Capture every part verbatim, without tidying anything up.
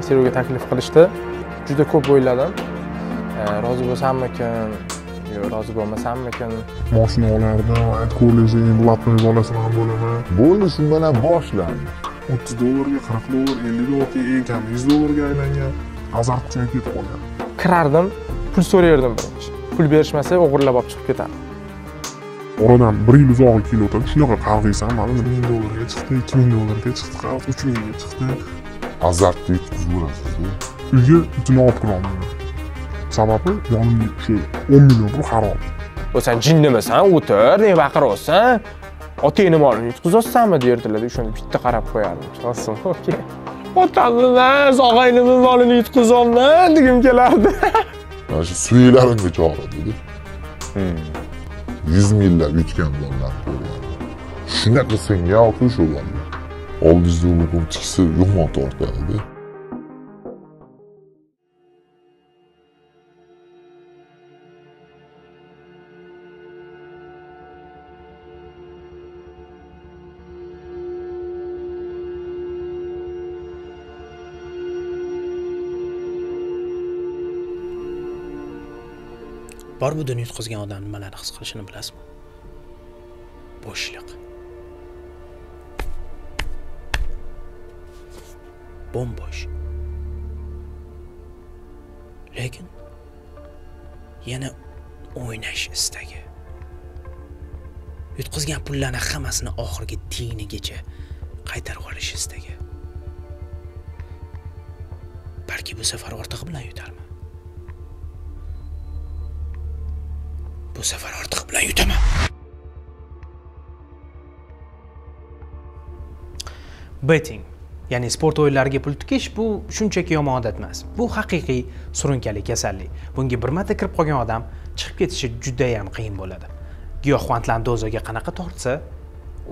intervyuga taklif qilishdi. Juda ko'p o'yladim. Rozi bo'lsammikin, yo'q rozi bo'lmasammikin. Mashinalarda aytqo'lizing, latni bolasini ham bo'laman. Bo'ldi, shundan boshlandi. o'ttiz dollarga, qirq dollar, ellik dollarga, eng kam yuz dollarga aylangan. Azar kuchayib ketib qolgan. Kirardim, pul so'rardim. Pul berishmasa o'g'irlab olib chiqib ketardim. Oradan bir yıl uzağa kilo tabii şuna kavgaysan bana ming dollarga çıktı, ikki ming dollarga çıktı, uch mingga çıktı. Azart'ta hiç kuzgular sözü. Üye bütün alt kıramıyor. Sababı yanımda şey o'n milyon harap. O sen cinlemesen, otur, ne bakar olsan. Ateyni malını hiç kuzasın mı derdiler. Şunu bitti karab koyardım. Nasıl? Okey. Otanlı lan, sağayının malını hiç kuzan lan, dikim gelerdi. Yani şu suyuların da çağırdı dedi. Hmm. yuz millab yutgan dollar ko'rgan. Shunaqa senga oltish o'ladi. olti yuz dollarning chiqisi yomon tortadi. Bor bu dunyoda yutqizgan odam nimalarni his qilishini bilasizmi? Bo'shliq. Bombosh. Lekin yana o'ynash istagi. Yutqizgan pullarni hammasini oxirgi tiyinigacha qaytarib olish istagi. Balki bu safar ortiq bilan yutarman. Bu sefer artık bilen yutamam. Betting, yani sport o'yinlariga pul tikish bu shunchaki yomon odat emas. Bu haqiqiy surunkali kasallik. Bunga bir marta kirib qolgan odam chiqib ketishi juda ham qiyin bo'ladi. Giyohvandlar dozaga qanaqa tortsa,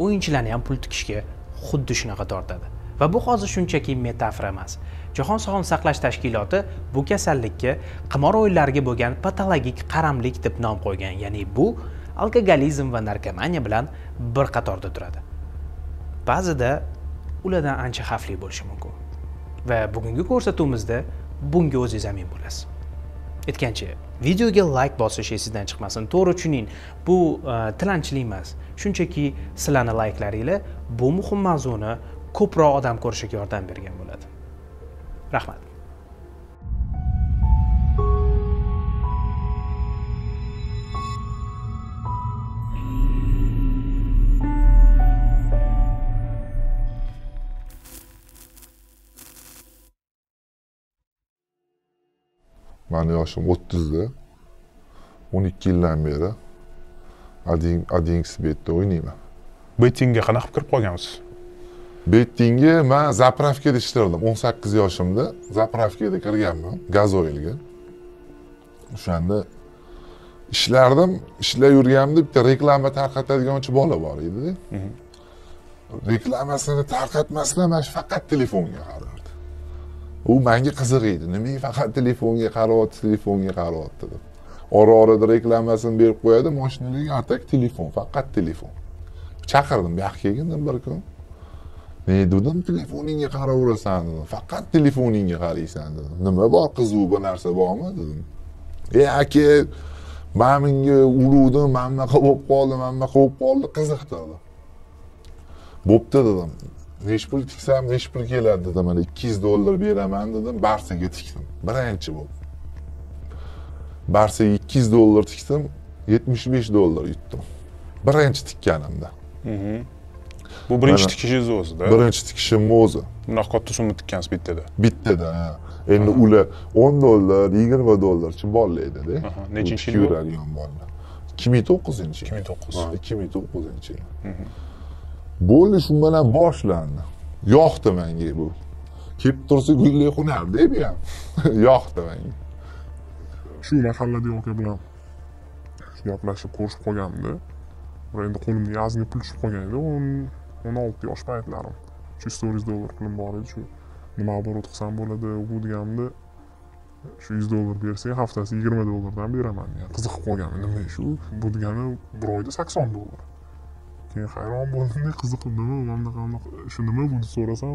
o'yinchilarni ham pul tikishga xuddi shunaqa tortadi. Va bu hozir shunchaki metafora emas. Jahon sog'liqni saqlash tashkiloti bu kasallikka qimor o'yinlariga bo'lgan patologik qaramlik deb nom qo'ygan. Ya'ni bu alkogolizm va narkomaniya bilan bir qatorda turadi. Ba'zida ulardan ancha xavfli bo'lishi mumkin. Va bugungi ko'rsatuvimizda bunga o'zingiz amin bo'lasiz. Aytgancha, videoga like bosish esingizdan chiqmasin. To'g'ri tushuning, bu tilanchilik emas. Shunchaki sizlarning likelaringiz bu muhim mavzuni ko'proq odam ko'rishiga yordam bergan bo'ladi. Rahmat. Meni yaşım o'ttizda, o'n ikki yildan beri Adings betda o'ynayman. Bettingga qanaqa kirib qolgansiz? Bettingga men zapravkada ishlardim. o'n sakkiz yoshimda zapravkada kirganman, gazoilga. O'shanda ishlardim, ishlab yurganimda bitta reklama tarqatadiganchi bola bor edi-da. Reklamasini tarqatmasdan men faqat telefonga qarardi. U menga qiziq edi. Nimaga faqat telefonga qarayapti, telefonga qarayapti deb. Ora-orada reklamasini berib qo'yadi, mashinalarga atak telefon, faqat telefon. Chaqirdim, "Yo'q, kelgin bir kun." Ne dedim, telefoningga qaraverasan dedim. Faqat telefoningga qaraysan dedim. Nima bor qiziq bu narsa bormi dedim. E aka, men menga uruvdim, men bunaqa bo'lib qoldi, men bunaqa bo'lib qoldi, qiziqtirdi. Bo'pti dedim. Nech pul tiksam, nech pul keladi dedim. Mana ikki yuz dollar beraman dedim. Barsaga tikdim. Birinchi bo'lib. Barsaga ikki yuz dollar tikdim, yetmish besh dollar yutdim. Birinchi tikkanimda. Mhm. Bu birinchi tikishingiz o'zi-da. Birinchi tikishim o'zi. Bunaqa katta summa tikkansiz bittada. Bittada, ha. Endi ular o'n dollar, yigirma dollar chi bolalar edi-da. Aha, nechinchi yil yuradigan bolalar? ikki ming to'qqizinchi yil. ikki ming to'qqiz. ikki ming to'qqizinchi yil. Bo'ldi, shu bilan boshlandi. Yoqdi menga bu. Kelib tursa gullay xunardi bu ham. Yoqdi menga. Shu mahallada yo'q bilan gaplashib ko'rishib qolganimda, endi qo'limda yozga pul tushib qolgan edi. o'n olti yosh paytlarim. uch yuz dollar pulim bor edi shu. Nima oborot qilsam bo'ladi, u deganimda shu yuz dollar bersang, haftasi yigirma dollardan beraman. Qiziqib qolgan nima shu? Bu degani bir oyda sakson dollar. Keyin hayron bo'ldim, qiziqib nima, mana bunaqa, shu nima buni so'rasam,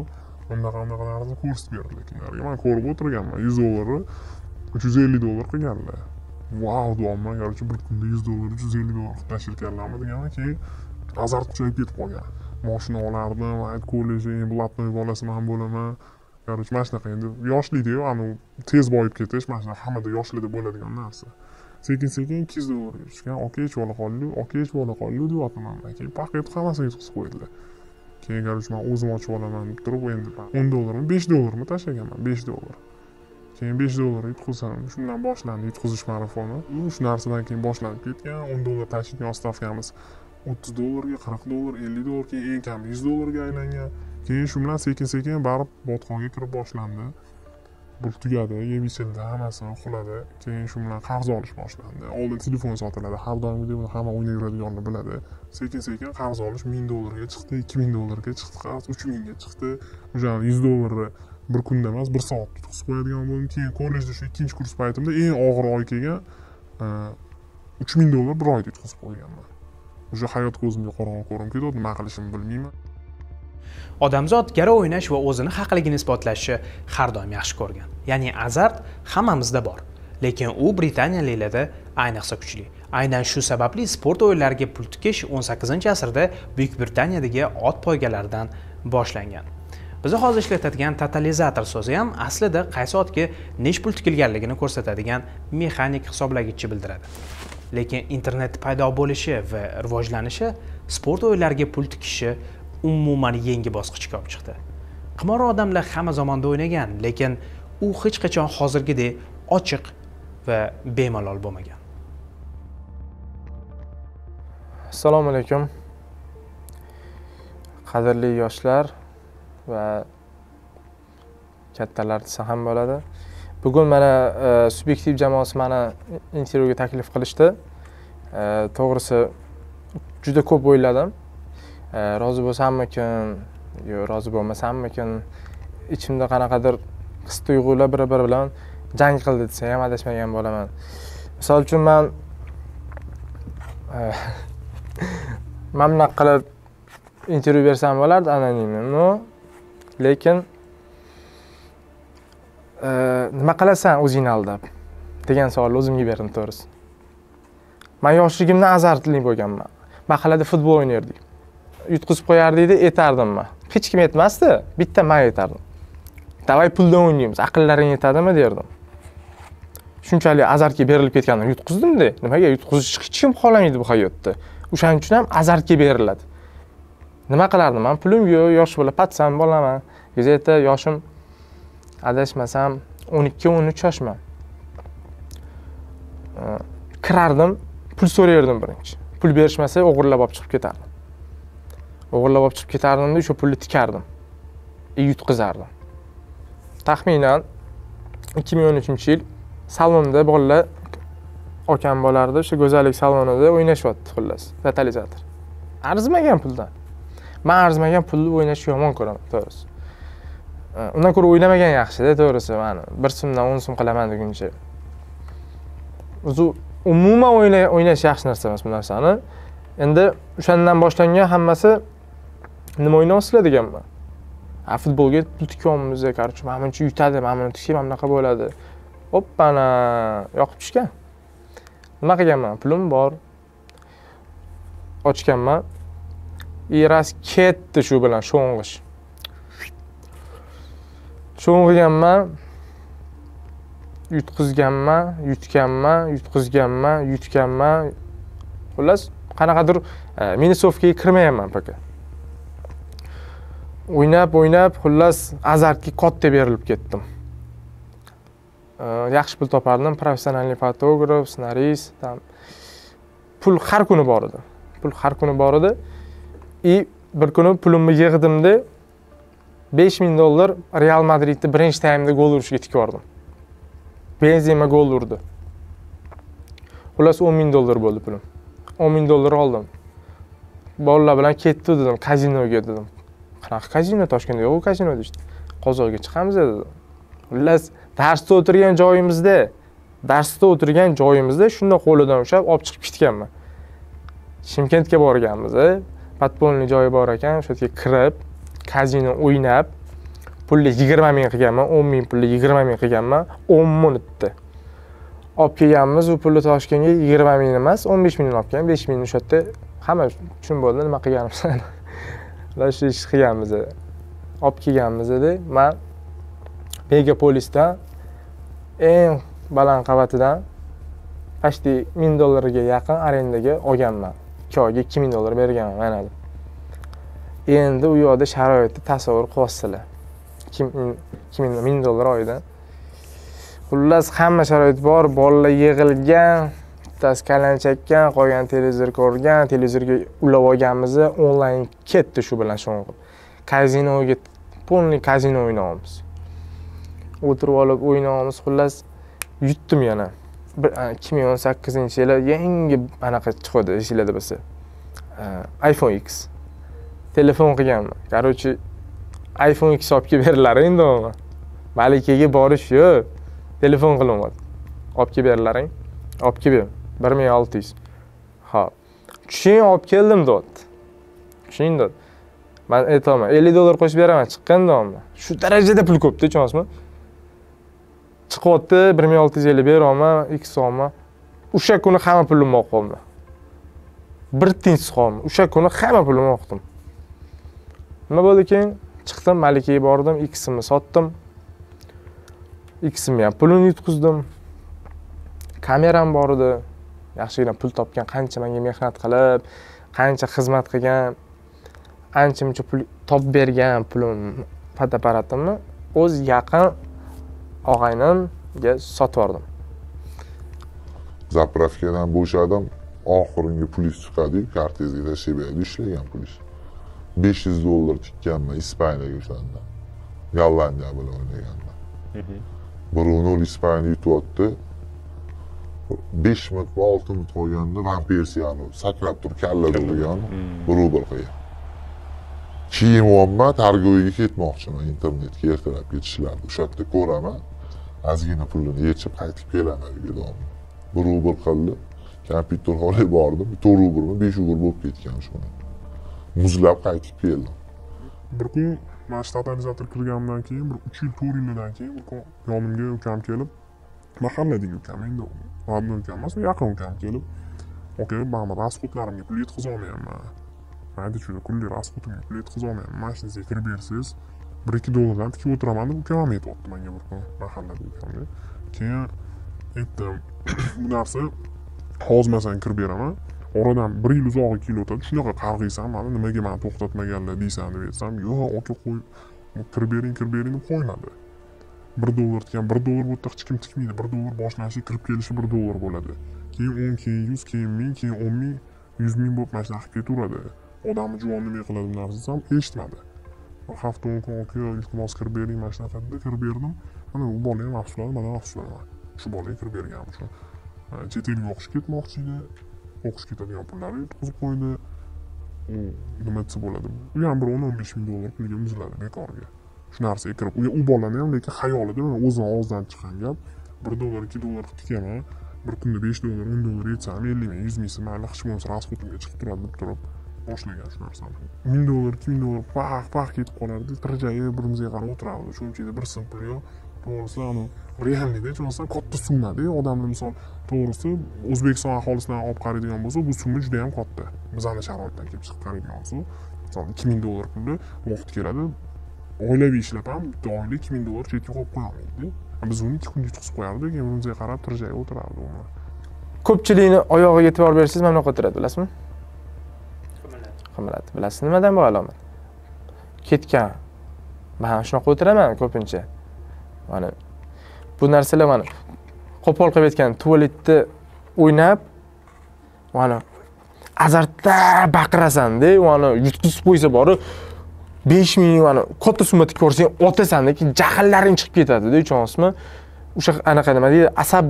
bundaqa bundaqa narsa kurs berdilar ekanlar. Men ko'rib o'tirganman, yuz dollarni uch yuz ellik dollar qilganlar. Vau, domla, yo'lchi bir kunda yuz dollar, uch yuz ellik dollar tashirkanlarmi degandan keyin azar kuchayib ketib qolgan. Mashina olardim, ayt kollejning blatnoy bolasini ham bo'laman. Yo'lchi mana shunaqa endi yoshlikda-yu, anu tez boyib ketish, mana shunaqa hammada yoshlikda bo'ladigan narsa. sekin sekin ikki yuz dollarga tushgan, okech bola qoldi, okech bola qoldi deyapman. Keyin paket hammasiga tutqizib qo'ydilar. Keyin garuch men o'zim ochib olaman deb turib, endi o'n dollarmi, besh dollarmi tashlaganman, besh dollar. Keyin besh dollarni yutqizsam, shundan boshlandi yutqizish marafoni. U shu narsadan keyin boshlanib ketgan, o'n dollar tashlagan stavkamiz o'ttiz dollarga, qirq dollar, ellik dollar, keyin eng kam yuz dollarga aylangan. Keyin shu bilan sekin-sekin barib botqonga kirib boshlandi. Bu tugadi, yemishinda hammasini xuladi. Keyin shu bilan qarz olish boshlandi. Oldin telefon sotiladi, har doimgidek uni hamma o'ynayveradiganini biladi. Sekin-sekin qarz olish ming dollarga chiqdi, ikki ming dollarga chiqdi, qarz uch mingga chiqdi. O'sha yuz dollarni bir kunda emas, bir soat tutqizib qo'yadigan bo'ldim. Keyin kollejda shu ikkinchi kurs paytimda eng og'ir oy kelgan uch ming dollar bir oyda tutqizib qo'yganman. O'sha hayot ko'zimga qorong'i ko'rinib ketdi, nima qilishimni bilmayman. Odamzod gara o'ynash va o'zini haqligini isbotlashi har doim yaxshi ko'rgan. Ya'ni azart hammamizda bor, lekin u Britaniyaliklarda ayniqsa kuchli. Aynan shu sababli sport o'yinlariga pul tikish o'n sakkizinchi asrda Buyuk Britaniyadagi ot poygalaridan boshlangan. Biz hozir ishlatadigan totalizator so'zi ham aslida qaysi otga nech pul tikilganligini ko'rsatadigan mexanik hisoblagichni bildiradi. Lekin internet paydo bo'lishi va rivojlanishi sport o'yinlariga pul tikishi umuman yangi bosqichga olib chiqdi. Qimor odamlar hamma zamonda o'ynagan, lekin u hech qachon hozirgidek ochiq va bemalol bo'lmagan. Assalomu alaykum. Qadrli yoshlar va kattalar desa ham bo'ladi. Bugun mana Subyektiv jamoasi meni intervyuga taklif qilishdi. To'g'risi juda ko'p o'yladim. Rozi bo'lsammikin, yo rozi bo'lmasammikin, ichimda qanaqadir his tuyg'ular bir-biri bilan jang qildi desa ham adashmagan bo'laman. Misol uchun men mamnun qilib intervyu bersam bo'lardi anonimni, lekin nima qilasan o'zingni aldab degan savol o'zimga berdim to'g'risi. Men yoshligimdan azartli bo'lganman. Mahallada futbol o'ynardik. Yutqizib qo'yardikda etardim men. Hech kim etmasdi, bitta men etardim. Davay puldan o'ynaymiz, aqllaring yetadimi derdim. Shunchalik azartga berilib ketgandim, yutqizdim-da. Nimaga yutqizish hech kim xohlamaydi bu hayotda. O'shaning uchun ham azartga beriladi. Nima qilardim? Men pulim yo'q, yosh bola patsam bo'laman. Gazeta yoshim adashmasam o'n ikki o'n uch yoshman. Kirardim, pul so'rayardim birinchi. Pul berishmasa o'g'irlab olib chiqib ketardim. O'g'irlab olib chiqib ketardimda, o'sha pulni tikardim. E yutqizardim. Taxminan ikki ming o'n uchinchi yil salonda bolalar okam bo'lardi, o'sha go'zallik salonida o'ynashyapti xullas, totalizator. Arzimagan puldan. Men arzimagan pulni o'ynashni yomon ko'raman, to'g'risi. Undan ko'ra o'ynamagan yaxshi-da, to'g'risi. Men bir so'mdan o'n so'm qilaman deguncha. O'zi umuman o'ynash yaxshi narsa emas bu narsani. Endi o'shandan boshlangan hammasi nima o'ynayapsizlar deganman. Ha, futbolga pul tikyapmiz, qarchi, mana buncha yutadi, mana buni tiksak mana bunaqa bo'ladi. Hoppana, yoqib tushgan. Nima qilganman? Pulim bor. Ochganman. Iras ketdi shu bilan sho'ng'ish. Sho'ng'iganman. Yutqizganman, yutganman, yutqizganman, yutganman. Xullas qanaqadir minusovkaga kirmayman poka. O'ynab, o'ynab, xullas azartga katta berilib ketdim. Yaxshi pul topardim, professionalniy fotograf, ssenarist, tam pul har kuni bor edi. Pul har kuni bor edi. I bir kuni pulimni yig'dimda besh ming dollar Real Madridni birinchi taymda gol urishga tikordim. Benzema gol urdi. Xullas o'n ming dollar bo'ldi pulim. o'n ming dollar oldim. Bolalar bilan ketdi dedim, kazinoga dedim. Qanaqa kazino? Toshkentda yo'q kazino deydi. Qozog'iga chiqamiz dedim. Xullas, darsda o'tirgan joyimizda, darsda o'tirgan joyimizda shunday qo'lidan ushlab olib chiqib ketganman. Shimkentga borganmiz, podpolniy joyi bor ekan, o'sha yerga kirib, kazino o'ynab, pulli yigirma ming qilganman, o'n ming pulli yigirma ming qilganman, o'n ming o'tdi. Olib kelganmiz, u pulni Toshkentga yigirma ming emas, o'n besh ming olib kelgan, besh ming o'sha yerda hamma tushun bo'ldi, nima qilganimiz. Mana shu ish qilganmiz. Olib kelganmiz edi. Men Megapolisdan eng baland qavatidan qashdi ming dollarga yaqin arendaga olganman. Ko'yiga ikki ming dollar berganman, mana. Endi u yoqda sharoitni tasavvur qilsizlar. ikki ming dollar oyda. Xullas hamma sharoit bor, bolalar yig'ilgan, bittasi kalan chakkan, qolgan televizor ko'rgan, televizorga ulab olganmiz, onlayn ketdi shu bilan shunga. Kazinoga, pulli kazino o'ynaymiz. O'tirib olib o'ynaymiz, xullas yutdim yana. ikki ming o'n sakkizinchi yil yangi anaqa chiqdi, esingizda bo'lsa. iPhone iks. Telefon qilganman. Qarochi iPhone iks olib kelib berdilar endi o'g'lim. Malikaga borish yo'q. Telefon qilaman. Olib kelib berdilaring. Olib kelib bir ming olti yuz. Xo'p. Tushing olib keldim dot. Tushing dot. Men aytaman, ellik dollar qo'shib beraman chiqqandammi. Shu darajada pul ko'pdi, chonsmi? Chiqyapti, bir ming olti yuz ellik beraman, x so'mmi. O'sha kuni hamma pulim qolmadi. Bir tinch qolmadi. O'sha kuni hamma pulim o'qdim. Nima bo'ldi keyin? Chiqdim, Malikaga bordim, ikisini sotdim. ikisini ham pulini yutqizdim. Kameram bor edi. Yaxshigina pul topgan, qancha menga mehnat qilib, qancha xizmat qilgan, ancha-muncha pul topib bergan pulim, fotoaparatimni o'z yaqin og'aynimga sotib oldim. Zapravkadan bo'shadim, oxirgi pulis chiqadi, kartangizga tashlab beradi, ishlagan pulis. besh yuz dollar tikkanman Ispaniyaga o'shanda. Gollandiya bilan o'ynaganman. Bruno İspanya'yı tuttu. besh metre altını koyduğunda vampirsi yanı. Sakrap durup kelledirdi yanı. Bruno koyuyor. Kiyim olma, tergüyü gitmek için internetki ertelep geçişlerdi. Uşakta korama, az yine pulunu yetişip kayıtıp gelemedi bir adamı. Bruno kaldı. Kompüter hale bağırdım. Bir toru burma, beş uğur bulup gitken şuna. Muzlap kayıtıp geldim. Burku. Men statalizator qilganimdan keyin bir uch yil to'rt yildan keyin yonimga ukam kelib, mahalladagi ukam endi odam ukam emas, yaqin ukam kelib, "Okey, mana rasxodlarimga pul yetkaza olmayapman. Mayda shuni kunlik rasxodimga pul yetkaza olmayapman. Mashinangizga kirib bersiz, bir ikki dollardan tikib o'tiraman" deb ukam aytibdi menga bir kun mahalladagi ukamga. Keyin aytdim, "Bu narsa hozmasan kirib beraman. Oradan bir yil uzoq kelib o'tadi. Shunaqa qarg'aysan, mana nimaga meni to'xtatmaganlar deysan" deb aytsam, "Yo'q, aka qo'y, kirib bering, kirib bering" deb qo'ymadi. bir dollar degan bir dollar bu yerda hech kim tikmaydi. bir dollar boshlanishi, kirib kelishi bir dollar bo'ladi. Keyin o'n, keyin yuz, keyin ming, keyin o'n ming, yuz ming bo'lib mana shunday qilib turadi. Odamni juvon nima qiladi bu narsasini ham eshitmadi. Bir hafta o'n kun o'tib, iltimos kirib bering, mana shunday qilib kirib berdim. Mana bu bola ham afsuslandi, mana afsuslanaman. Shu bolaga kirib berganman shu. Chet elga o'qishga ketmoqchi edi. O'qishga ketadigan pullarni yutqizib qo'ydi. Nima desa bo'ladi? U ham bir o'n besh ming dollar pulga muzladi bekorga. Shu narsaga kirib, u bolani ham lekin xayolida o'zini og'zidan chiqqan gap, bir dollar, ikki dollar tikkaman, bir kunda besh dollar, o'n dollar yetsam, ellik ming, yuz ming so'm hali hech bo'lmasa rasxodimga chiqib turadi deb turib boshlagan shu narsani. ming dollar, ikki ming dollar paq-paq ketib qolardi, tirjayib birimizga qarab o'tirardi. Shunchada bir so'm pul yo'q. To'g'risi, ana reallikda to'g'risi katta summada, odamlar misol to'g'risi O'zbekiston aholisidan olib qaraydigan bo'lsa, bu summa juda ham katta. Bizning sharoitdan kelib chiqib qaraydigan bo'lsa, misol ikki ming dollar pulni vaqt keladi, oilaviy ishlab ham doimiy ikki ming dollar chetga qo'yib qo'ya olmaydi. Biz uni ikki kun yutqizib qo'yardik, o'zimizga qarab turjay o'tirardi uni. Ko'pchilikni oyog'iga e'tibor bersangiz, mana bunday o'tiradi, bilasizmi? Qimirladi. Qimirladi. Bilasiz, nimadan bu alomat? Ketgan. Men shunaqa o'tiraman ko'pincha. Mana bu narsalar mana qo'pol qilib aytgan tualetda o'ynab mana azartda baqirasan-da, mana yutqizib qo'ysa bori besh ming mana katta summat ko'rsang otasan-da, jahlaring chiqib ketadi-da, uchasmi? O'sha anaqa nima deydi, asab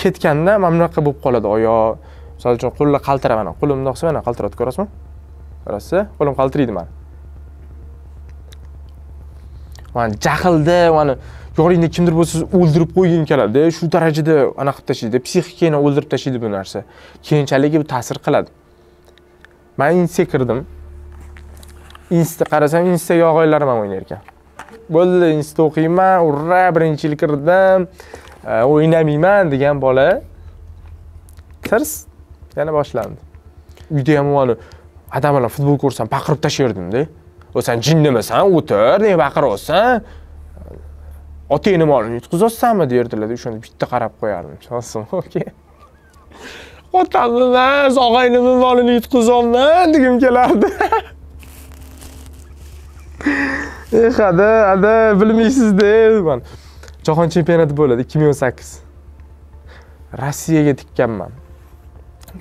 ketganda mana bunaqa bo'lib qoladi oyoq. Masalan, qo'llar qaltirab mana, qo'limni oqsa mana qaltiradi, ko'rasizmi? Ko'rasiz? Qo'lim qaltiraydi mana. Mana jahlda mana yo'ringda kimdir bo'lsa, o'ldirib qo'yging keladi. Shu darajada ana qilib tashlaydi, psixikani o'ldirib tashlaydi bu narsa. Keyinchalik bu ta'sir qiladi. Men insta kirdim. Insta qarasam, insta yog'oylarim ham o'ynar ekan. bo'ldi, institutda o'qiyman, urra, birinchi yil kirdim, o'ynamayman degan bola tirs yana boshlandi. Uyda ham o'g'li adamlar futbol ko'rsam baqirib tashlardim-da. O'san jinnimisan, o'tir, ne baqiryapsan? Otangni molini yutqizasizmi derdilar-da, o'shanda bitta qarab qo'yardim. Chonsim, okey. Otamni emas, og'aynimni molini yutqizolman degim kelardi. Eh, hada, hada bilmaysiz-da, men. Jahon chempionati bo'ladi ikki ming o'n sakkiz. Rossiyaga tikkanman.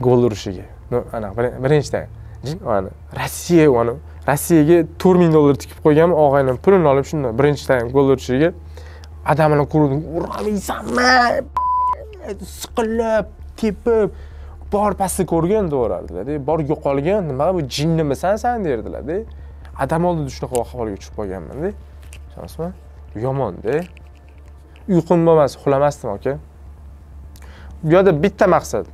Gol urishiga. No, ana, birinchidan. Ana, Rossiya, ana, Rossiyaga to'rt ming dollar tikib qo'yganman, og'aynim pulini olib shundan birinchidan gol urishiga adamni ko'rdim, "Uramaysanmi?" siqilib, tepib, bor pasti ko'rgan devorardilar-da. Bor yo'qolgan, nima bu jinnimisan sen derdilar-da. Adam oldi shunaqa ahvolga tushib qolganman-da. Ishonasizmi? Yomon-da. Uyqum bo'lmas, uxlamasdim, aka. Bu yerda bitta maqsad.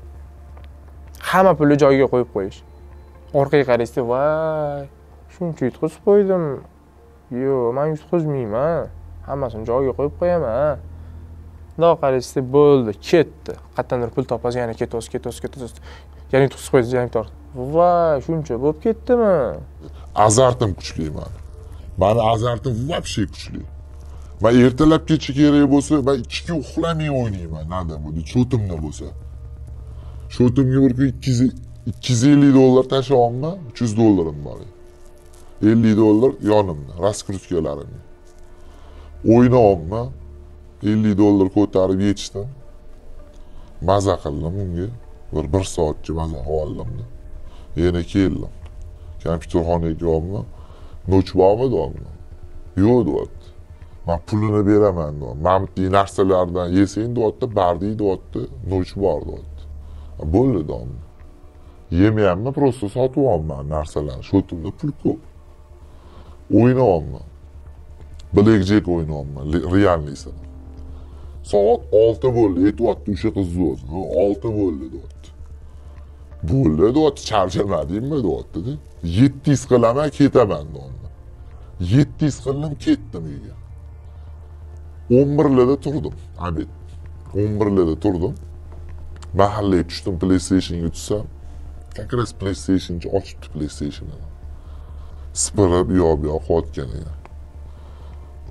Hamma pulni joyiga qo'yib qo'yish. Orqaga qaraysiz, voy, shuncha yutqizib qo'ydim. Yo'q, men yutqizmayman. Hammasini joyiga qo'yib qo'yaman. Bunday qaraysiz, bo'ldi, ketdi. Qatdandir pul topasiz, yana ketasiz, ketasiz, ketasiz. Yana yutqizib qo'yasiz, yana tor. Voy, shuncha bo'lib ketdimi? Azartim kuchli meni. Meni azartim vobshe kuchli. Va ertalab kechki kerak bo'lsa, va ikki uxlamay o'ynayman, nada bo'ldi, chotimda bo'lsa. Shotimga bir ikki yuz ellik dollar tashlayapman, uch yuz dollarim bor. ellik dollar yonimda, raskrutkalarni. O'ynayapman, ellik dollar ko'tarib yetishdim. Maza qildim unga, bir bir soatcha maza qildim. Yana keldim. Kompyuterxonaga keldim. Nochbog'i do'ldim. Yo'q do'ldi. Men pulini beraman do'ldi. Mamtli narsalardan yesang do'ldi, bardi do'ldi, nochbog' do'ldi. Bo'ldi dom. Yemayapman, prosta sotib olman narsalarni. Shotimda pul ko'p. O'ynayapman. Blackjack o'ynayapman, realniysan. Soat olti bo'ldi, aytayapti o'sha qiz o'zi. olti bo'ldi deyapti. Bo'ldi deyapti, charchamadingmi deyapti-da. yetti yuz qilaman, ketaman donni. yetti yuz qildim, ketdim uyga. o'n birlarda turdim, abed. o'n birlarda turdim. Mahallaga tushdim, PlayStation'ga tushsam, takras PlayStation'ni ochibdi PlayStation'ni. Sipirib, yo'q-yo'q qotgan ekan.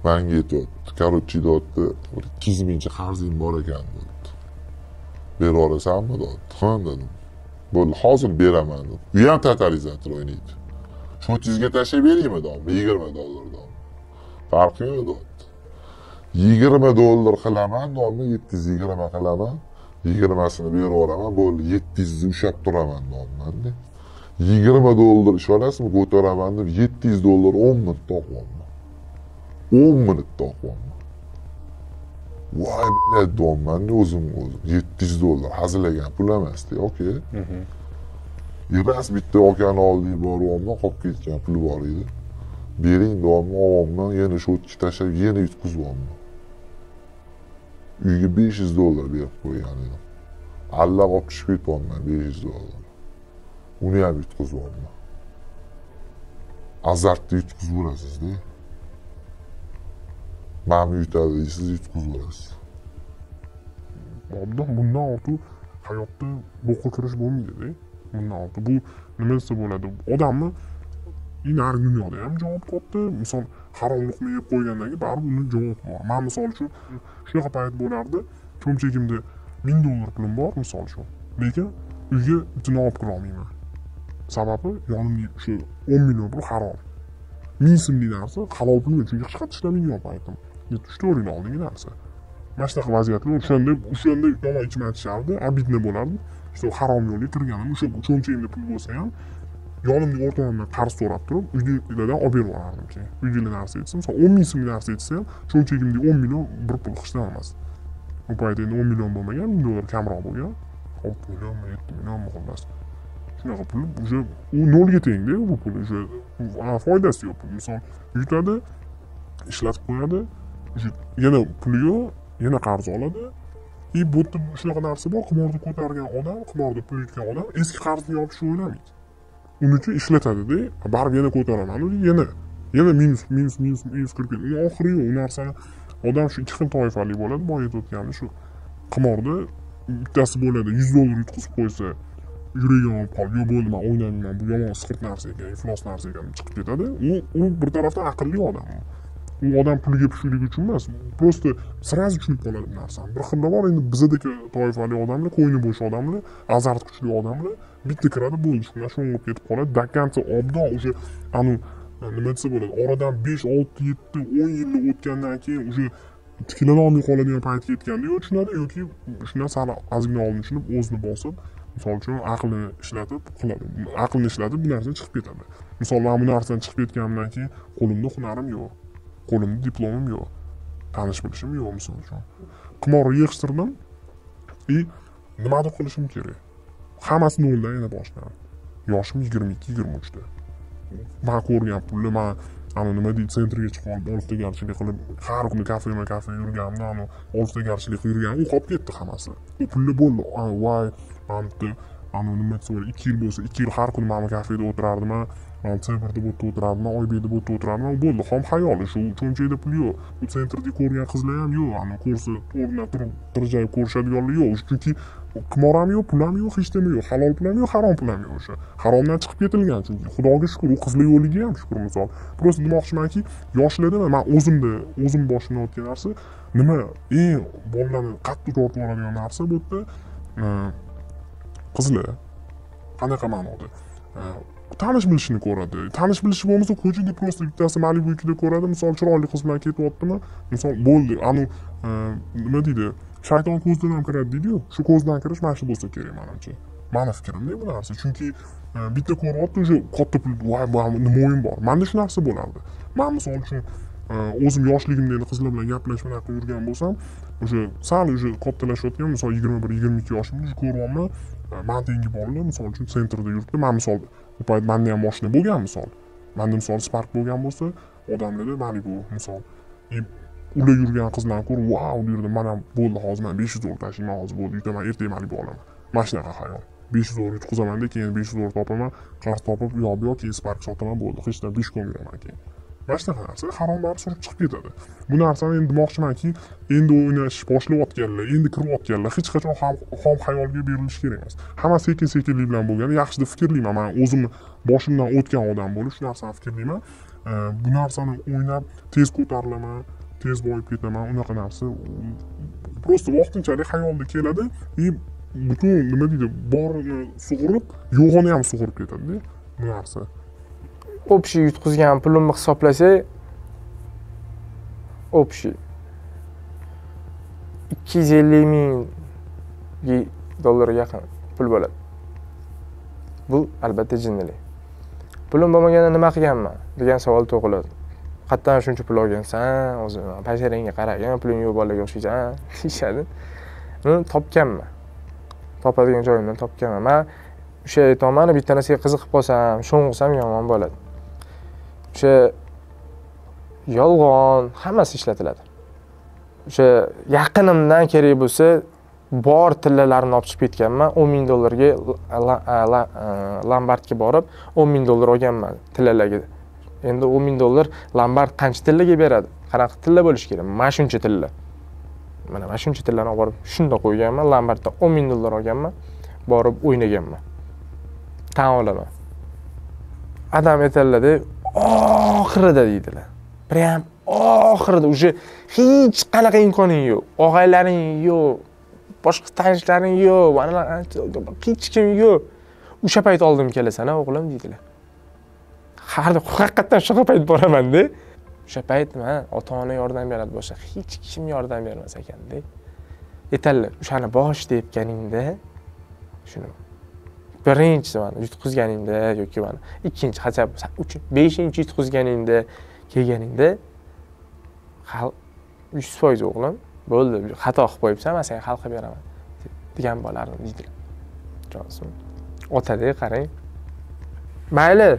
Menga aytdi, "Karochi dotni ikki yuz mingcha qarzing bor ekan" dedi. "Bera olasanmi?" dedi. "Ha" dedim. "Bo'ldi, hozir beraman" dedi. U ham totalizator o'ynaydi. "Shotingizga tashlab beraymi?" dedi. "yigirma dollar" dedi. "Farqi yo'q" dedi. "yigirma dollar qilaman, do'lni yetti yuz yigirma qilaman. yigirmasini berib yuboraman, bo'ldi yetti yuzni ushab turaman" dedi. yigirma dollar ishonasizmi ko'taraman deb yetti yuz dollar o'n minutda o'qiyapman. o'n minutda o'qiyapman. Voy, bilad do'mman, o'zim o'zim yetti yuz dollar hazirlagan pul emas-da, okey. Emas, bitta o'kani oldik, boryapman, qolib ketgan pul bor edi. Bering do'mni olamman, yana shu ikki tashlab, yana yutqizyapman. Uyga besh yuz dollar berib qo'ygan edim. Allaq olib tushib ketibman besh yuz dollar. Uni ham yutqizyapman. Azartni yutqizib o'rasiz-da. Ma'mum yutadi, siz yutqizib o'rasiz. Odam bundan ortiq hayotda boqqa kirish bo'lmaydi-da. Bundan ortiq bu nima desa bo'ladi? Odamni inar dunyoda ham javob topdi. Misol haromlikni yeb qo'ygandan keyin baribir uni javob bor. Men misol uchun shunaqa payt bo'lardi, cho'mchagimda ming dollar pulim bor, misol uchun. Lekin uyga itini olib kira olmayman. Sababi yonimda shu o'n million pul harom. Ming so'mlik narsa halol pulmi, chunki hech qachon ishlamayman paytim. uch to'rt yil oldingi narsa. Mana shunaqa vaziyatlar o'shanda o'shanda yomon ichmatishardi, obidna bo'lardi. Shu harom yo'lga kirganim, o'sha cho'mchagimda pul bo'lsa ham yonimda o'rtamdan qarz so'rab turib, uydagilardan olib berib olardim keyin. Uydagilar narsa aytsa, misol o'n ming so'mlik narsa aytsa ham, cho'mchagimda o'n million bir pul hisoblanmasdi. Bu paytda endi o'n million bo'lmagan, ming dollar kamroq bo'lgan. olti millionmi, yetti millionmi xullas. Shunaqa pul o'sha u nolga teng-da bu pul, o'sha foydasi yo'q. Misol yutadi, ishlatib qo'yadi, yana puli yo'q, yana qarz oladi. И bu shunaqa narsa bor, qimorni ko'targan odam, qimorda pul yutgan odam eski qarzni yopishni o'ylamaydi. Uni uchun ishlatadi-da, baribir yana ko'taraman, yana yana minus minus minus minus qirq uni oxiri yo'q narsani. Odam shu ikki xil toifali bo'ladi, boya aytayotgani shu qimorda bittasi bo'ladi yuz dollar yutqizib qo'ysa yuragini olib qolib, yo bo'ldi men o'ynamayman, bu yomon siqirt narsa ekan, iflos narsa ekan chiqib ketadi. U bir tarafdan aqlli odam. U odam puliga pushiligi uchun emas, prosta srazi tushunib qoladi bu narsani. Bir xilda bor endi bizdagi toifali odamlar, ko'ngli bo'sh odamlar, azart kuchli odamlar bitta kiradi, bo'ldi, shunga sho'ng'ib ketib qoladi. Dakansa obdan o'sha anu nima desa bo'ladi, oradan besh, olti, yetti, o'n yilni o'tgandan keyin o'sha tikilib olmay qoladigan paytga yetganda yo'q tushunadi yoki shundan sal ozgina olinishib o'zini bosib, misol uchun aqlini ishlatib qiladi. Aqlini ishlatib bu narsa chiqib ketadi. Misol men bu narsadan chiqib ketganimdan keyin qo'limda hunarim yo'q. Qo'limda diplomim yo'q. Tanish bilishim yo'q misol uchun. Qimorni yig'ishtirdim. I nimadir qilishim kerak. Hammasi noldan yana boshlandi. Yoshim yigirma ikki yigirma uch da. Men ko'rgan pulni men ana nima deydi, sentrga chiqib, oliftagarchilik qilib, har kuni kafema-kafe yurganimda, ana oliftagarchilik qilib yurgan, u qolib ketdi hammasi. Pulli bo'ldi. Voy, anti, ana nima desa, ikki yil bo'lsa, ikki yil har kuni mana kafeda o'tirardim. Mana sentrda bu yerda o'tirardim, Oybekda bu yerda o'tirardim. U bo'ldi, xom xayol, shu cho'nchakda pul yo'q. Bu sentrda ko'rgan qizlar ham yo'q, ana ko'rsa, to'rna turib ko'rishadiganlar yo'q. Chunki qimor ham yo'q, pul ham yo'q, hech nima yo'q. Halol pul ham yo'q, harom pul ham yo'q o'sha. Haromdan chiqib ketilgan chunki. Xudoga shukr, u qizlar yo'liga ham shukr misol. Prosta demoqchimanki, yoshlarda men o'zimda, o'zim boshimdan o'tgan narsa, nima eng bolalarni qattiq tortib oladigan narsa bu yerda qizlar qanaqa ma'noda tanish bilishini ko'radi. Tanish bilishi bo'lmasa, ko'chada prosta bittasi Malibu ikkida ko'radi, misol chiroyli qiz bilan ketyaptimi, misol bo'ldi, anu nima deydi, shayton ko'zdan ham kiradi deydi-ku. Shu ko'zdan kirish mana shu bo'lsa kerak menimcha. Meni fikrimda bu narsa, chunki bitta ko'ryapti, o'sha katta pul, voy, nima o'yin bor. Menda shu narsa bo'lardi. Men misol uchun o'zim yoshligimdagi qizlar bilan gaplashmay yurgan bo'lsam, o'sha sal o'sha kattalashayotgan, misol yigirma bir yigirma ikki yoshimda ko'ryapman, men tengi bolalar misol uchun sentrda yuribdi. Men misol u payt menda ham mashina bo'lgan misol. Menda misol Spark bo'lgan bo'lsa, odamlarda Malibu misol ular yurgan qizlarni ko'rib, "Vau", derdim. Men ham bo'ldi, hozir men besh yuz dollar tashlayman, hozir bo'ldi, yutaman, ertaga Malibu olaman. Mana shunaqa xayol. besh yuz dollar yutqizamanda, keyin besh yuz dollar topaman, qarz topib, yo'q, yo'q, keyin Spark sotaman, bo'ldi, hech ham besh kun yuraman keyin. Boshqa narsa haromlar surib chiqib ketadi. Bu narsani endi demoqchimanki, endi o'ynash boshlayotganlar, endi kirayotganlar hech qachon xom xayolga berilish kerak emas. Hamma sekin-sekinlik bilan bo'lgani yaxshi deb fikrlayman. Men o'zimni boshimdan o'tgan odam bo'lib shu narsani fikrlayman. Bu narsani o'ynab tez ko'tarilaman, tez boyib ketaman, unaqa narsa prosta vaqtinchalik xayolda keladi. I butun nima deydi, borini sug'urib, yo'g'ini ham sug'urib ketadi-da bu narsa. Общий yutqizgan pulimni hisoblasak, общий ikki yuz ellik ming dollarga yaqin pul bo'ladi. Bu albatta jinnilik. Pulim bo'lmaganda nima qilganman degan savol tug'iladi. Qatdan shuncha pul olgansan, o'zi paysaringga qaragan, puling yo'q bolaga o'xshaysan, deyshadi. Buni topganman. Topadigan joyimdan topganman. Men o'sha aytaman, bitta narsaga qiziqib qolsam, sho'ng'isam yomon bo'ladi. O'sha yolg'on hammasi ishlatiladi. O'sha yaqinimdan kerak bo'lsa, bor tillalarni olib chiqib ketganman, o'n ming dollarga Lombardga borib, o'n ming dollar olganman tillalarga. Endi o'n ming dollar Lombard qancha tillaga beradi? Qanaqa tilla bo'lish kerak? Mana shuncha tilla. Mana mana shuncha tillarni olib borib shunda qo'yganman, Lombardda o'n ming dollar olganman, borib o'ynaganman. Tan olaman. Adam aytadi, oxirida deydilar. Prem oxirida uje hech qanaqa imkoning yo'q. Og'aylaring yo'q, boshqa tanishlaring yo'q, hech kim yo'q. O'sha payt oldim kelasan, o'g'lim deydilar. Har haqiqatan shu payt boraman-da. O'sha payt men ota-ona yordam beradi bo'lsa, hech kim yordam bermas ekan-da. Aytadilar, o'shani bosh deyotganingda shuni birinchi mana yutqizganingda yoki mana ikkinchi, hatto uch, beshinchi yutqizganingda kelganingda hal yuz foiz o'g'lim bo'ldi, xato qilib qo'yibsan, men senga hal qilib beraman degan bo'lardim deydilar. Jonsim. Otadek qarang. Mayli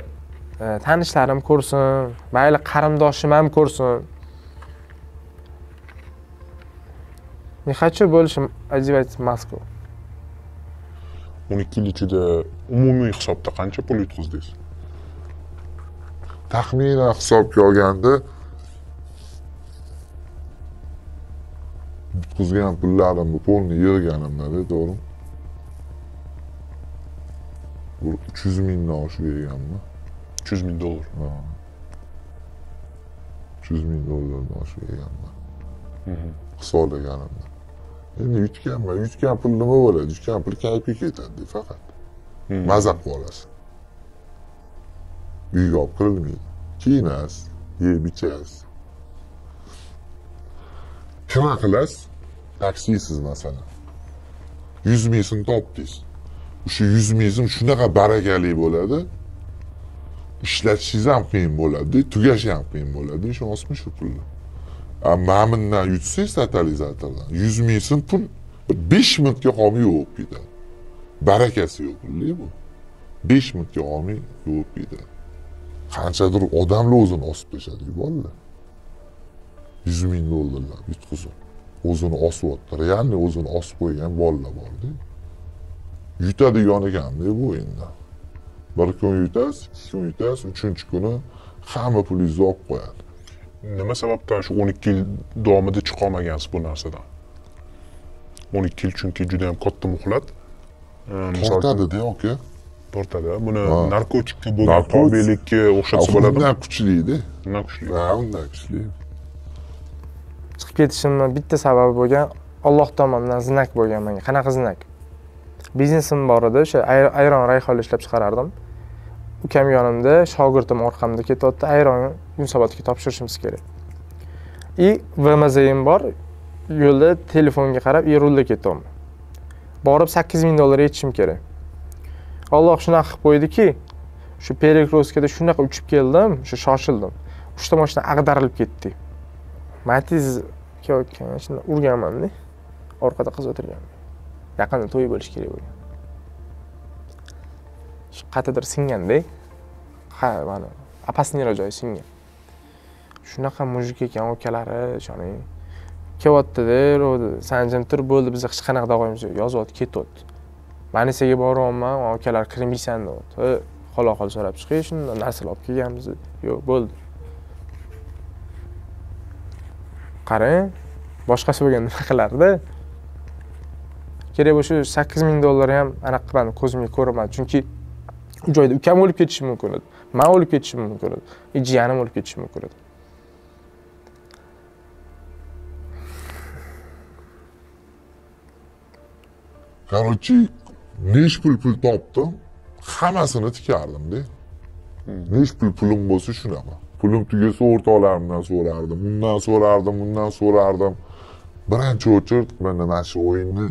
tanishlarim ko'rsin, mayli qarindoshim ham ko'rsin. Ne хочу больше одевать маску. o'n ikki yil ichida umumiy hisobda qancha pul yutqizdingiz? taxminan hisobga olganda yutqizgan pullarimni to'lni yig'ganimda, to'g'rimi? Bu uch yuz mingdan oshib berganmi? uch yuz ming dollar. Ha. uch yuz ming dollardan oshib berganman. Mhm. Hisoblaganimda. Endi yutganman, yutgan pul nima bo'ladi? Yutgan pul qaytib ketadi faqat. Mazza qilib olasan. Uyga olib kirilmaydi. Kiyinasiz, yeb ichasiz. Nima qilasiz? Taksisiz masalan. yuz mingni topdingiz. O'sha yuz ming shunaqa barakali bo'ladi. İşletishingiz ham qiyin bo'ladi, tugashi ham qiyin bo'ladi. Ishonsizmi shu pulni? Ammo mendan yutsangiz totalizatordan yuz ming pul besh minutga qolmay yo'q ketadi. Barakasi yo'q pulning bu. besh minutga qolmay yo'q ketadi. Qanchadir odamlar o'zini osib tashadi bolalar. yuz ming dollarlar yutqizib. O'zini osyapti. Ya'ni o'zini osib qo'ygan bolalar bor-da. Yutadigan ekan-da bu endi. Bir kun yutasiz, ikki kun yutasiz, uchinchi kuni hamma pulingizni olib qo'yadi. Nima sababdan shu o'n ikki yil davomida chiqa olmagansiz bu narsadan? o'n ikki yil chunki juda ham katta muhlat. Tortadi-da, aka. Tortadi-a. Buni narkotikka bo'lgan qobillikka o'xshatsa bo'ladi. Undan kuchli-da. Undan kuchli. Ha, undan kuchli. Chiqib ketishimning bitta sababi bo'lgan Alloh tomonidan znak bo'lgan menga. Qanaqa znak? Biznesim bor edi, o'sha ayron rayhol ishlab chiqarardim. Ukam yonimda, shogirdim orqamda ketyapti, ayronni Yunusobodga topshirishimiz kerak. I V M Z'im bor, yo'lda telefonga qarab, "Erulda ketyapman. Borib sakkiz ming dollar yetishim kerak." Alloh shunaqa qilib qo'ydiki, shu perekroskada shunaqa uchib keldim, shu shoshildim. uchta mashina ag'darilib ketdi. Matiz kelayotgan mashinani urganman-da. Orqada qiz o'tirgan. Yaqinda to'y bo'lish kerak bo'lgan. Shu qatidir singanda, ha, mana opasniro joyi singan. Shunaqa mujik ekan o'kalari, shuni kelyapti-da, sanjimtir bo'ldi, biz hech qanaqa da'voyimiz yo'q, yozyapti, ketyapti. Manisaga boryapman, o'kalar kirmaysan deyapti. "Ho, xolaqol so'rab chiqay, shundan narsalar olib kelganmiz." "Yo'q, bo'ldi." Qarang, boshqasi bo'lganda nima qilardi? Kerak bo'lsa sakkiz ming dollar ham aniq qilib ko'zimga ko'rinmadi. Chunki u joyda ukam o'lib ketishi mumkin edi. Men o'lib ketishim mumkin edi. Jiyanim o'lib ketishi mumkin edi. Qarochi, nech pul pul topdim, hammasini tikardim-da. Nech pul pulim bo'lsa shunaqa. Pulim tugasa o'rtoqlarimdan so'rardim, undan so'rardim, undan so'rardim. Birinchi o'chirib men mana shu o'yinni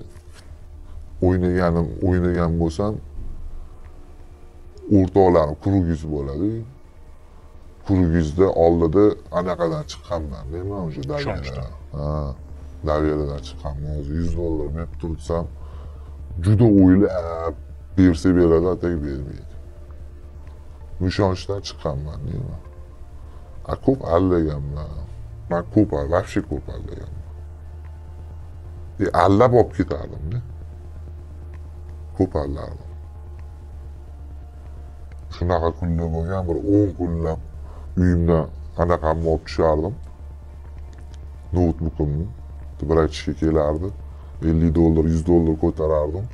o'ynagan o'ynagan bo'lsam o'rtoqlarim kurugiz bo'ladi. Kurugizda oldida anaqadan chiqqanman, nima o'sha daveradan. Ha, daveradan chiqqanman. yuz dollar deb tursam juda o'ylab bersa beradi, atak bermaydi. Mushonishdan chiqqanman, nima. A ko'p allaganman. Men ko'p, vaqti ko'p allaganman. E allab olib ketardim-da. Ko'parlardim. Shunaqa kunlar bo'lgan, bir o'n kunlab uyimdan anaqamni olib tushardim. Noutbukimni tibraytishga kelardi. ellik dollar, yuz dollar ko'tarardim.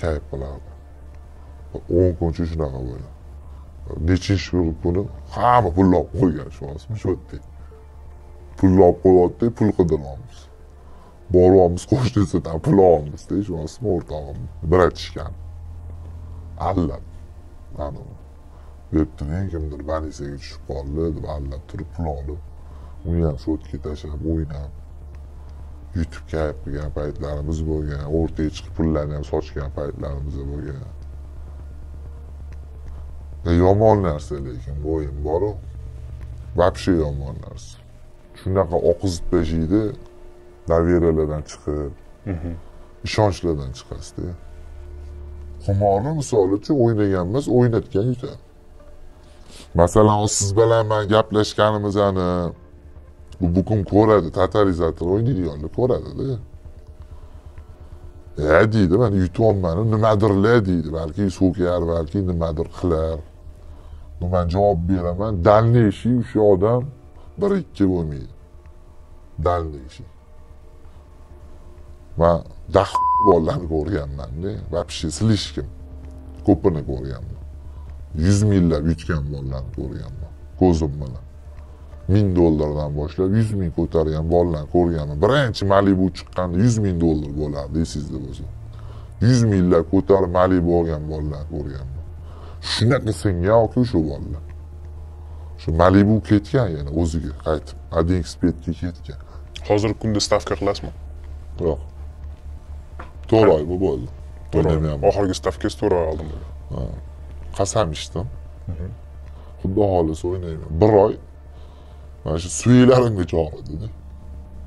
Kayib qilardim. o'n kuncha shunaqa bo'ldi. Nechinchi kuni hamma pulni olib qo'ygan, shosmi shu yerda. Pulni olib qo'yapti, pul qidiramiz. Boryapmiz, qo'shnisidan pul olamizda, shosmi o'rtog'imni bir aytishgan. Allab, mana debdi-ning kimdir vanisaga tushib qoldi, deb allab turib pul olib, uni ham sotga tashlab o'ynab, yutib kayib qilgan paytlarimiz bo'lgan, o'rtaga chiqib pullarni ham sochgan paytlarimiz bo'lgan. Yomon narsa lekin bu o'yin bor-ku. Vabshe yomon narsa. Shunaqa oqizib tashlaydi. Daveralardan chiqib, ishonchlardan chiqasiz-da. Qumorni misol uchun o'ynaganmiz, o'ynatgan yutadi. Masalan, siz bilan men gaplashganimizni bu bugun ko'radi, totalizator o'ynaydiganlar ko'radi-da. "E" deydi, "Men yutolmadim, nimadirlar" deydi, balki so'kar, balki nimadir qilar. Ben cevap veremem. Denli işi bir şey adam bir iki olmaydı. Denli işi. Ve daha bollarını koruyanlardı. Ve bir şey silişkim. Kopunu koruyanlar. Yüz milyon üçgen bollarını koruyanlar. Kozum bana. Min dollardan başlayıp yüz min kotarıyan bollarını koruyanlar. Birinci Malibu çıkkanda yüz min dolar bolardı. Sizde bozun. Yüz milyon kotarıp Malibu olgan bollarını koruyanlar. Shunaqa senga yoki shu bolalar. Shu Malibu ketgan yana o'ziga qaytib, Adexpetga ketgan. Hozirgi kunda stavka qilasizmi? Yo'q. to'rt oy bo'ldi. O'ynamayapman. Oxirgi stavkasi to'rt oy oldim. Ha. Qasam ichdim. Xudo xolisi o'ynayman. bir oy mana shu suylarimga chog'ladi-da.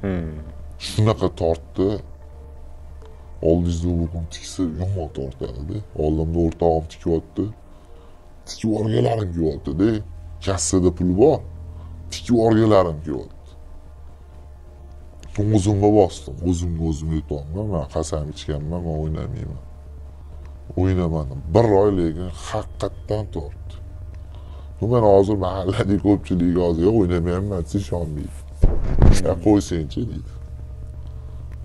Hmm. Shunaqa tortdi. olti yuz dollar tiksa yomon tortadi-da. Oldimda o'rtog'im tikyapti. Tiki orgalarim kelyapti-da. Kassada pul bor. Tiki orgalarim kelyapti. O'zimga bosdim. O'zimga o'zim aytolmayman. Men qasam ichganman, men o'ynamayman. O'ynamadim. bir oy lekin haqiqatdan tortdi. Men hozir mahalladagi ko'pchilik hozir o'ynamayman, siz ishonmaysiz. Ya qo'ysang-chi deydi.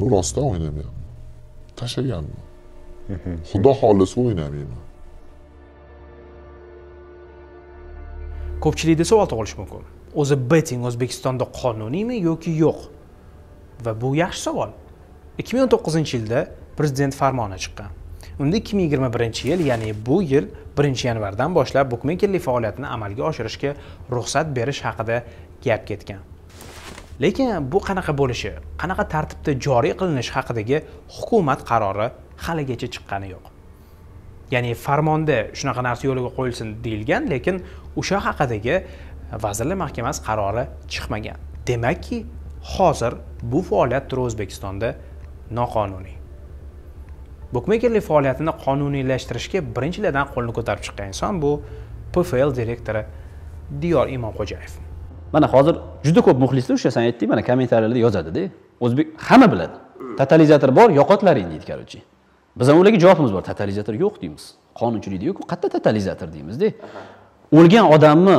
Bu rostdan o'ynamayman. Tashlaganman. Xudo xolisi o'ynamayman. Ko'pchilikda savol tug'ilishi mumkin. O'zi betting O'zbekistonda qonuniymi yoki yo'q? Va bu yaxshi savol. ikki ming o'n to'qqizinchi yilda prezident farmoni chiqqan. Unda ikki ming yigirma birinchi yil, ya'ni bu yil birinchi yanvardan boshlab bukmekerlik faoliyatini amalga oshirishga ruxsat berish haqida gap ketgan. Lekin bu qanaqa bo'lishi, qanaqa tartibda joriy qilinishi haqidagi hukumat qarori haligacha chiqqani yo'q. Ya'ni farmonda shunaqa narsa yo'liga qo'yilsin deyilgan, lekin o'sha haqidagi Vazirlar Mahkamasi qarori chiqmagan. Demakki, hozir bu faoliyat turi O'zbekistonda noqonuniy. Bukmekerlik faoliyatini qonuniylashtirishga birinchilardan qo'lni ko'tarib chiqqan inson bu P F L direktori Diyor Imomxo'jayev. Mana hozir juda ko'p muxlislar o'sha sen aytding, mana kommentariyalarda yozadi-da. O'zbek hamma biladi. Totalizator bor, yo'qotlaring deydi karochi. Bizning ularga javobimiz bor, totalizator yo'q deymiz. Qonunchilikda yo'q-ku, qatta totalizator deymiz-da. O'lgan odamni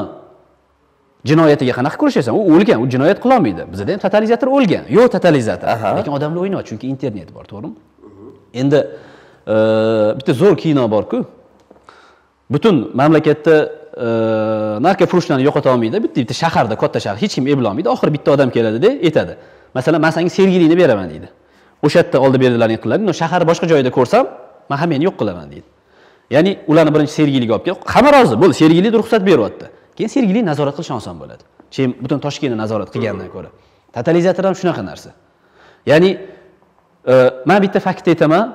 jinoyatiga qanaqa ko'rishasan? U o'lgan, u jinoyat qila olmaydi. Bizda ham totalizator o'lgan. Yo'q, totalizator. Lekin odamlar o'ynaydi, chunki internet bor, to'g'rimi? Endi bitta zo'r kino bor-ku. Butun mamlakatda narkofurushlarni yo'qota olmaydi. Bitta bitta shaharda, katta shahar, hech kim eplay olmaydi. Oxiri bitta odam keladi-da, aytadi. Masalan, men senga sergilingni beraman deydi. O'sha yerda oldi berdilaring qiladi, no shahar boshqa joyda ko'rsam, men ham meni yo'q qilaman deydi. Ya'ni ularni birinchi sergiligiga olib kelib, hamma rozi bo'ldi, sergililikni ruxsat beryapti. Keyin sergililik nazorat qilish oson bo'ladi. Chem butun Toshkentni nazorat qilgandan ko'ra. Totalizator ham shunaqa narsa. Ya'ni men bitta fakt aytaman,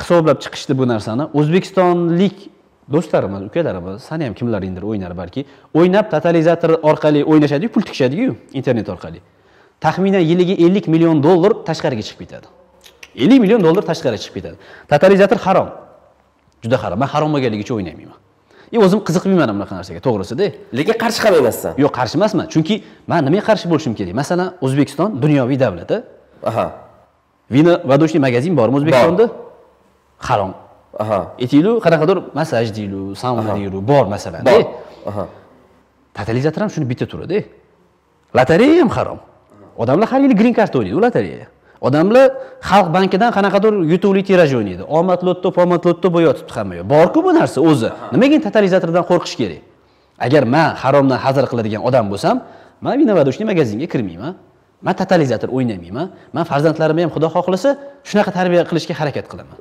hisoblab chiqishdi bu narsani. O'zbekistonlik do'stlarimiz, ukalarimiz, sani ham kimlaringdir o'ynar balki, o'ynab totalizator orqali o'ynashadi-ku, pul tikishadi-ku internet orqali. Taxminan yiliga ellik million dollar tashqariga chiqib ketadi. ellik million dollar tashqariga chiqib ketadi. Totalizator harom. Juda harom. Men harom bo'lganligicha o'ynamayman. E o'zim qiziqmayman bunaqa narsaga, to'g'risi-da. Lekin qarshi ham emassan. Yo'q, qarshi emasman. Chunki men nimaga qarshi bo'lishim kerak? Masalan, O'zbekiston dunyoviy davlat. Aha. Vino vodochniy magazin bormi O'zbekistonda? Harom. Aha. Aytaylik, qanaqadir massaj deylik, sauna deylik, bor masalan. Aha. Totalizator ham shuni bitta turadi. Lotereya ham harom. Odamlar har yili green card o'ynaydi, lotereya. Odamlar Xalq bankidan qanaqadir yutuqli tiraj o'ynaydi. Omad lotto, pomad lotto bo'yotibdi hamma yo'q. Bor-ku bu narsa o'zi. Nimaga totalizatordan qo'rqish kerak? Agar men haromdan hazar qiladigan odam bo'lsam, men vinovodochniy magazinga kirmayman. Men totalizator o'ynamayman. Men farzandlarimni ham Xudo xohlasa shunaqa tarbiya qilishga harakat qilaman.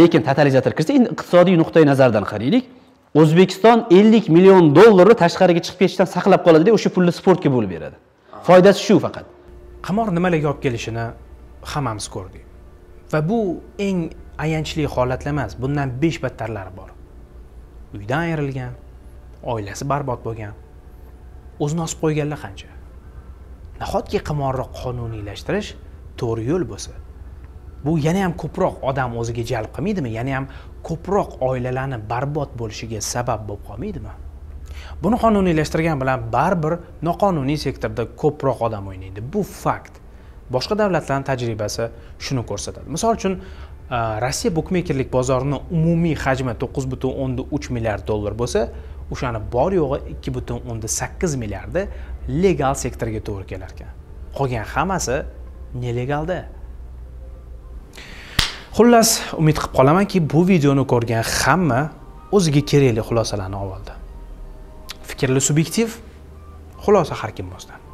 Lekin totalizator kirsa, endi iqtisodiy nuqtai nazardan qaraylik. O'zbekiston ellik million dollarni tashqariga chiqib ketishdan saqlab qoladi deb o'sha pulni sportga bo'lib beradi. Foydasi shu faqat. Qamor nimalarga olib kelishini hammamiz ko'rdik. Va bu eng ayanchli holatlar emas, bundan besh battarlari bor. Uydan ayrilgan, oilasi barbod bo'lgan, o'zini osib qo'yganlar qancha. Nahotki qamorni qonuniylashtirish to'g'ri yo'l bo'lsa, bu yana ham ko'proq odam o'ziga jalb qilmaydimi? Yana ham ko'proq oilalarni barbod bo'lishiga sabab bo'lib qolmaydimi? Buni qonuniylashtirgan bilan baribir noqonuniy sektorda ko'proq odam o'ynaydi. Bu fakt. Boshqa davlatlarning tajribasi shuni ko'rsatadi. Misol uchun, Rossiya bukmekerlik bozorini umumiy hajmi to'qqiz butun o'nda uch milliard dollar bo'lsa, o'shani bor yo'g'i ikki butun o'ndan sakkiz milliardi legal sektorga to'g'ri kelar ekan. Qolgan hammasi nelegalda. Xullas, umid qilib qolamanki, bu videoni ko'rgan hamma o'ziga kerakli xulosalarni oldi. Fikrli subyektiv xulosa har kim o'zidan.